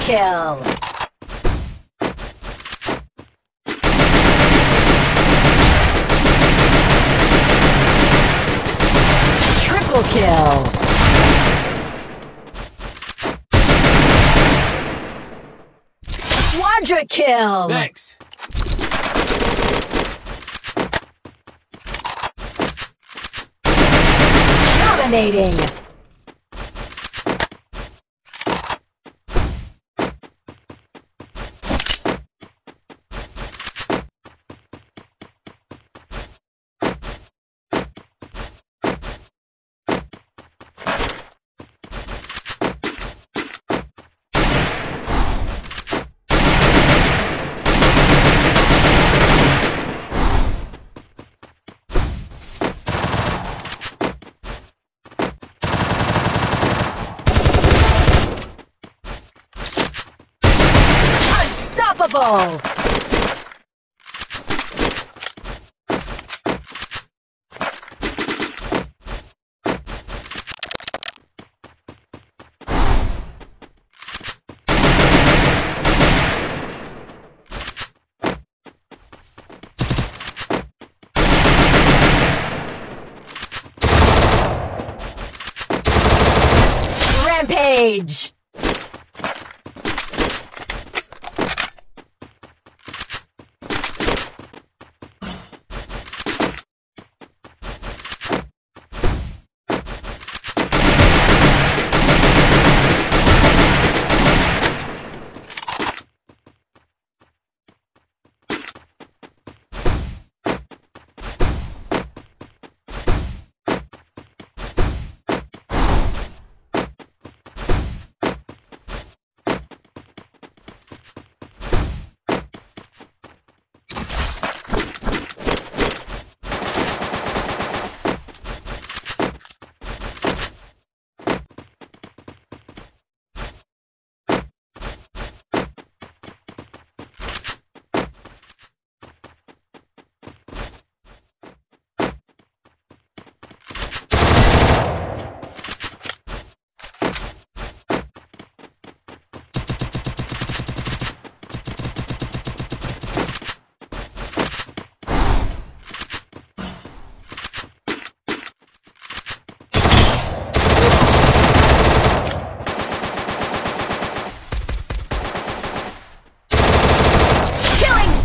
kill. Triple kill. Quadra kill. Thanks. Dominating. Unstoppable! Rampage!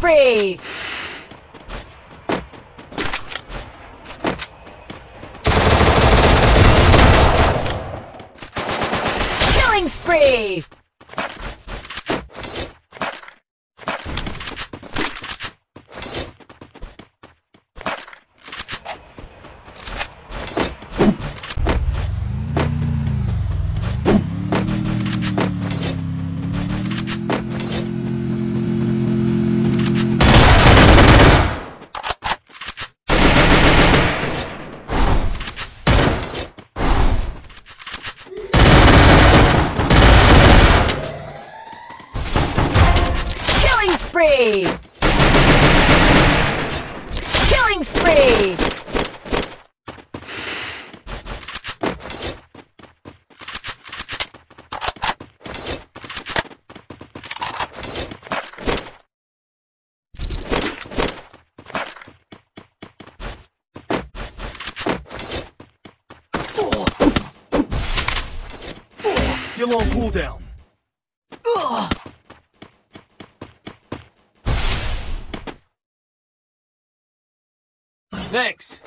Free! Killing spree! Spree! Killing spree! You're on cooldown. Thanks.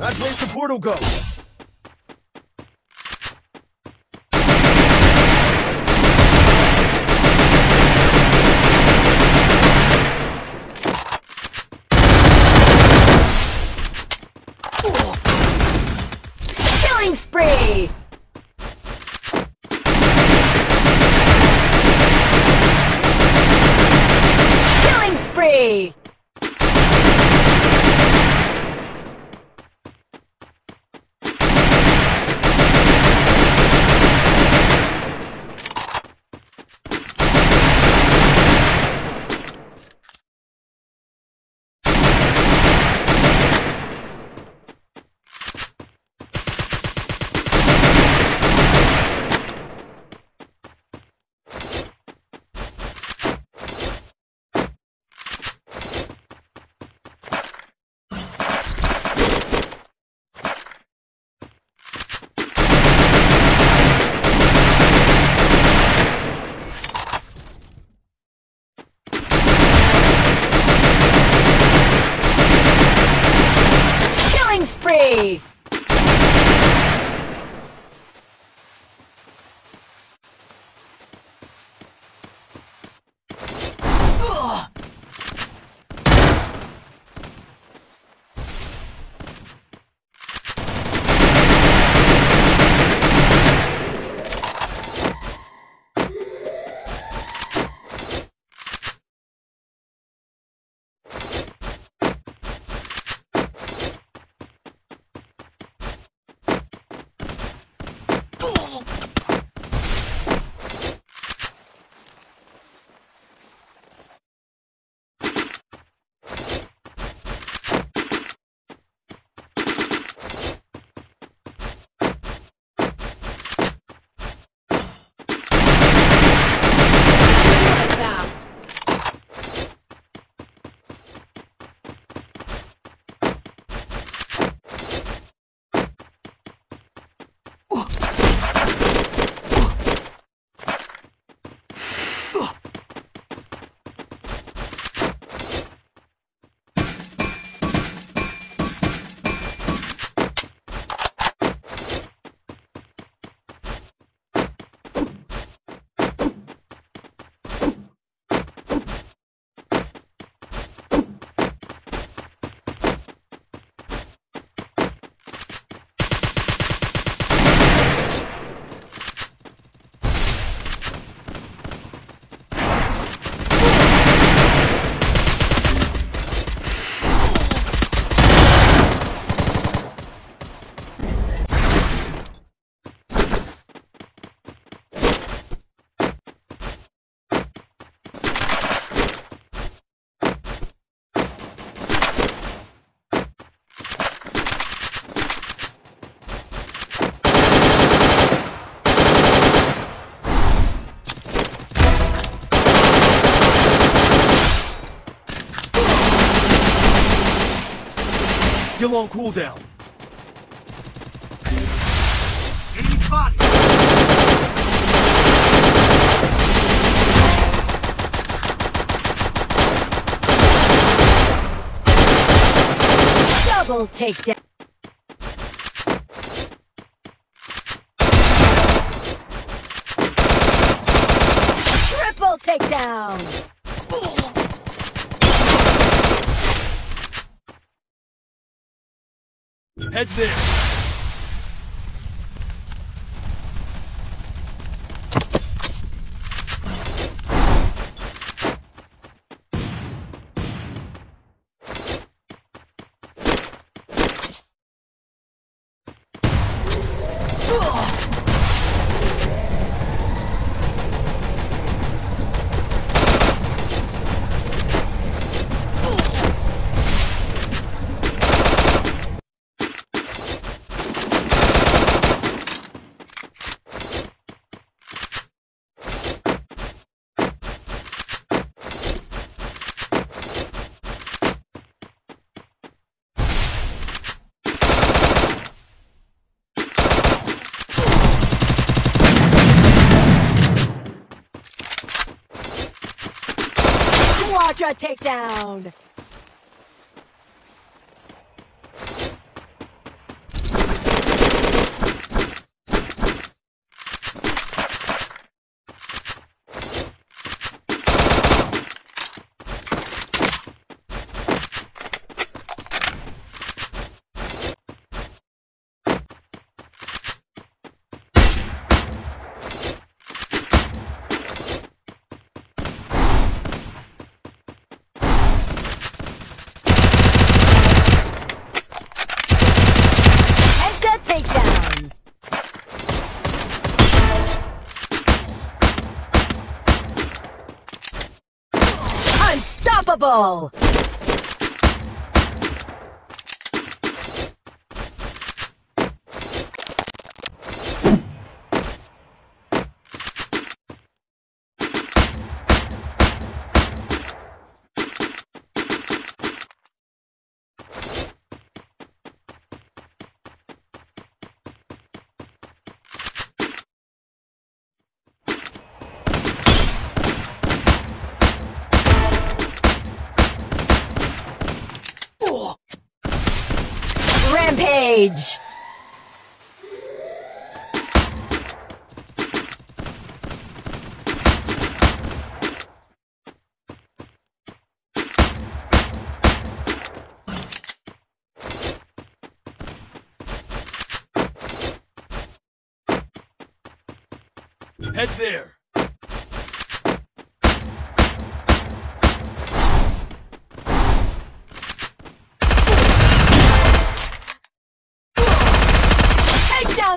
That place the portal go. Killing spree. Killing spree. Spree! Still on cooldown. Enemy spotted. Double takedown. Triple takedown. Head there. Quadra takedown! Unstoppable! Rampage! Head there!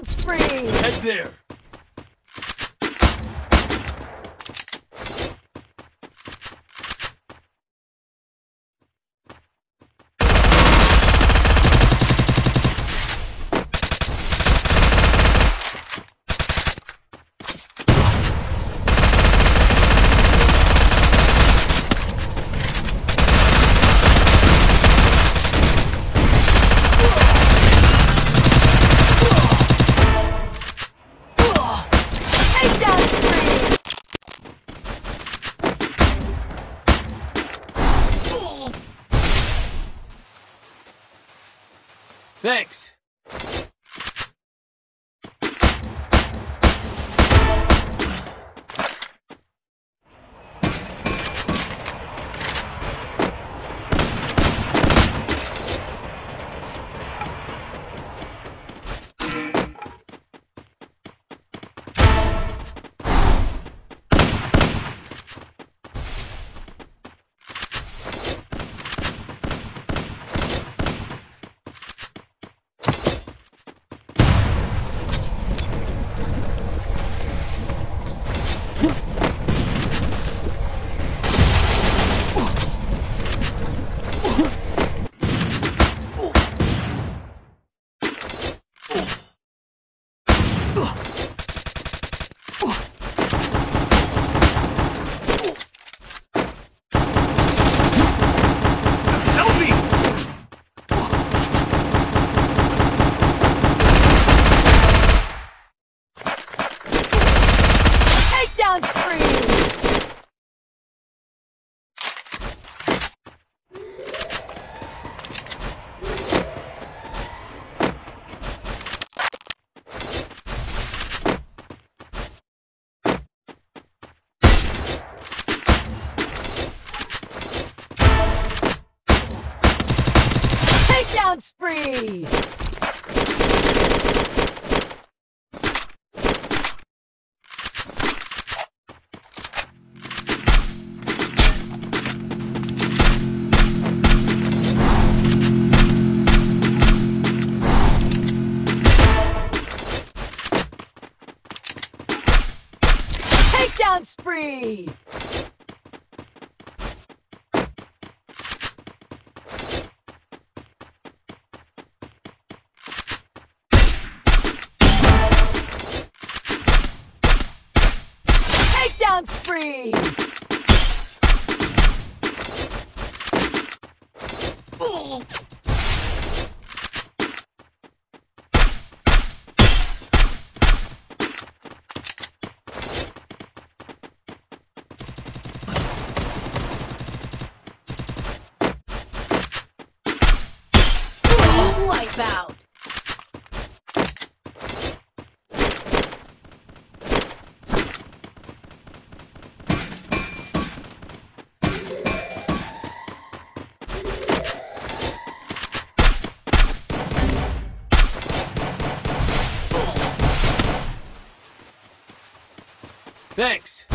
Spree. Head there. Thanks. Spree! Takedown spree! Spree! Oh. Wipe out! Thanks!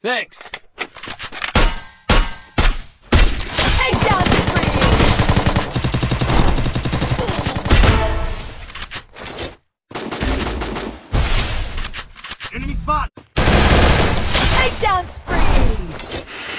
Thanks! Take down the spot. Take down spree.